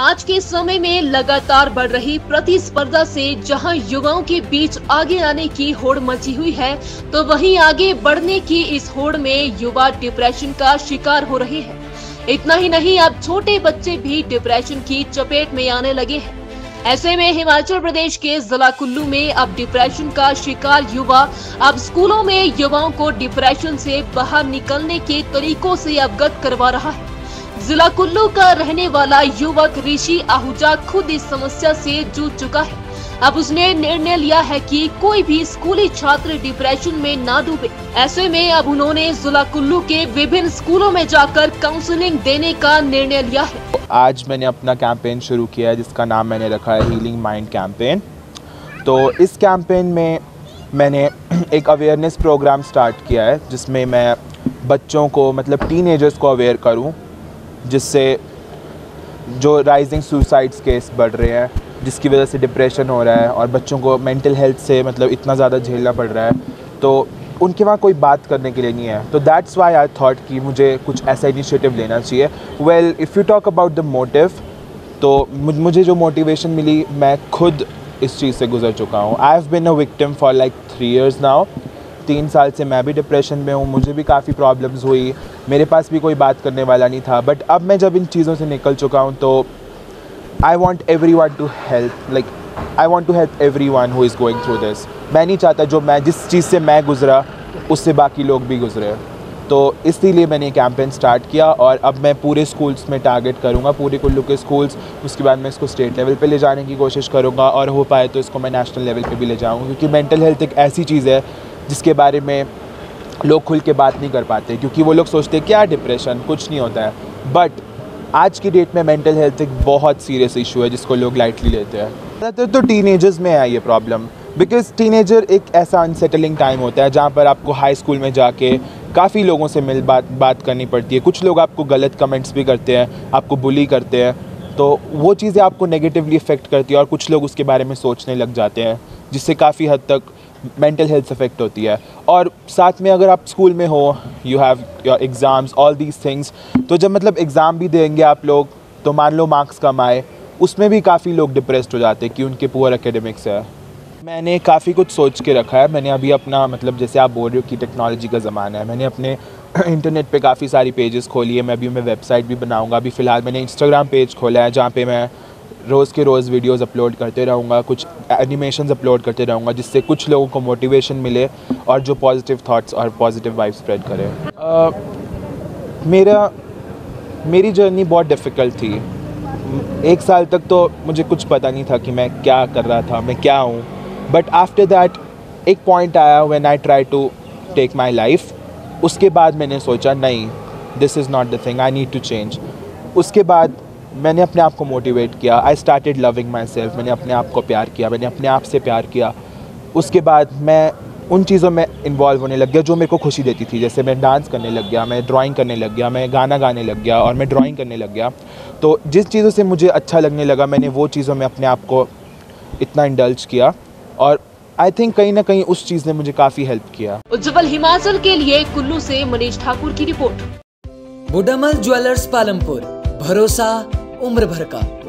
आज के समय में लगातार बढ़ रही प्रतिस्पर्धा से जहां युवाओं के बीच आगे आने की होड़ मची हुई है, तो वहीं आगे बढ़ने की इस होड़ में युवा डिप्रेशन का शिकार हो रहे हैं। इतना ही नहीं, अब छोटे बच्चे भी डिप्रेशन की चपेट में आने लगे हैं। ऐसे में हिमाचल प्रदेश के जिला कुल्लू में अब डिप्रेशन का शिकार युवा अब स्कूलों में युवाओं को डिप्रेशन से बाहर निकलने के तरीकों से अवगत करवा रहा है। जिला कुल्लू का रहने वाला युवक ऋषि आहूजा खुद इस समस्या से जूझ चुका है। अब उसने निर्णय लिया है कि कोई भी स्कूली छात्र डिप्रेशन में ना डूबे। ऐसे में अब उन्होंने जिला कुल्लू के विभिन्न स्कूलों में जाकर काउंसलिंग देने का निर्णय लिया है। आज मैंने अपना कैंपेन शुरू किया है, जिसका नाम मैंने रखा है हीलिंग माइंड कैंपेन। तो इस कैंपेन में मैंने एक अवेयरनेस प्रोग्राम स्टार्ट किया है, जिसमें मैं बच्चों को, मतलब टीनेजर्स को अवेयर करूं, जिससे जो राइजिंग सुसाइड्स केस बढ़ रहे हैं, जिसकी वजह से डिप्रेशन हो रहा है और बच्चों को मेंटल हेल्थ से मतलब इतना ज़्यादा झेलना पड़ रहा है, तो उनके वहाँ कोई बात करने के लिए नहीं है। तो दैट्स वाई आई थॉट कि मुझे कुछ ऐसा इनिशिएटिव लेना चाहिए। Well, if you talk about the motive, तो मुझे जो मोटिवेशन मिली, मैं खुद इस चीज़ से गुजर चुका हूँ। I have been a victim for like 3 years now. 3 साल से मैं भी डिप्रेशन में हूँ, मुझे भी काफ़ी प्रॉब्लम्स हुई, मेरे पास भी कोई बात करने वाला नहीं था। बट अब मैं जब इन चीज़ों से निकल चुका हूँ, तो I want everyone to help, like I want to help everyone who is going through this. मैं नहीं चाहता जो मैं, जिस चीज़ से मैं गुजरा, उससे बाकी लोग भी गुजरे। तो इसीलिए मैंने ये कैंपेन स्टार्ट किया और अब मैं पूरे स्कूल्स में टारगेट करूँगा, पूरे कुल्लू के स्कूल्स। उसके बाद मैं इसको स्टेट लेवल पे ले जाने की कोशिश करूँगा और हो पाए तो इसको मैं नेशनल लेवल पे भी ले जाऊँगा, क्योंकि मेंटल हेल्थ एक ऐसी चीज़ है जिसके बारे में लोग खुल के बात नहीं कर पाते, क्योंकि वो लोग सोचते हैं क्या डिप्रेशन, कुछ नहीं होता है। बट आज की डेट में मेंटल हेल्थ एक बहुत सीरियस इशू है, जिसको लोग लाइटली लेते हैं। ज़्यादातर तो टीनेजर्स में है ये प्रॉब्लम, बिकॉज़ टीनेजर एक ऐसा अनसेटलिंग टाइम होता है जहाँ पर आपको हाई स्कूल में जाके काफ़ी लोगों से बात करनी पड़ती है। कुछ लोग आपको गलत कमेंट्स भी करते हैं, आपको बुली करते हैं, तो वो चीज़ें आपको नेगेटिवली इफ़ेक्ट करती है और कुछ लोग उसके बारे में सोचने लग जाते हैं, जिससे काफ़ी हद तक मेंटल हेल्थ अफेक्ट होती है। और साथ में अगर आप स्कूल में हो, you have your exams, all these things, तो जब मतलब एग्ज़ाम भी देंगे आप लोग, तो मान लो मार्क्स कम आए, उसमें भी काफ़ी लोग डिप्रेस्ड हो जाते हैं कि उनके पुअर एकेडमिक्स है। मैंने काफ़ी कुछ सोच के रखा है। मैंने अभी अपना, मतलब जैसे आप बोल रहे हो कि टेक्नोलॉजी का ज़माना है, मैंने अपने इंटरनेट पे काफ़ी सारी पेजेस खोली है। मैं वेबसाइट भी बनाऊंगा। अभी फ़िलहाल मैंने इंस्टाग्राम पेज खोला है, जहाँ पे मैं रोज़ के रोज़ वीडियोस अपलोड करते रहूँगा, कुछ एनिमेशंस अपलोड करते रहूँगा, जिससे कुछ लोगों को मोटिवेशन मिले और जो पॉजिटिव थाट्स और पॉजिटिव वाइब स्प्रेड करें। मेरी जर्नी बहुत डिफ़िकल्ट थी। 1 साल तक तो मुझे कुछ पता नहीं था कि मैं क्या कर रहा था, मैं क्या हूँ। बट आफ्टर दैट एक पॉइंट आया when I try to take my life. उसके बाद मैंने सोचा नहीं, this is not the thing, I need to change. उसके बाद मैंने अपने आप को मोटिवेट किया। I started loving myself. मैंने अपने आप को प्यार किया, मैंने अपने आप से प्यार किया। उसके बाद मैं उन चीज़ों में इन्वॉल्व होने लग गया जो मेरे को खुशी देती थी। जैसे मैं डांस करने लग गया, मैं ड्राइंग करने लग गया, मैं गाना गाने लग गया और मैं ड्राइंग करने लग गया। तो जिस चीज़ों से मुझे अच्छा लगने लगा, मैंने वो चीज़ों में अपने आप को इतना इंडल्ज किया और आई थिंक कहीं ना कहीं उस चीज़ ने मुझे काफ़ी हेल्प किया। उज्जवल हिमाचल के लिए कुल्लू से मनीष ठाकुर की रिपोर्ट। बुडामल ज्वेलर्स पालमपुर, भरोसा उम्र भर का।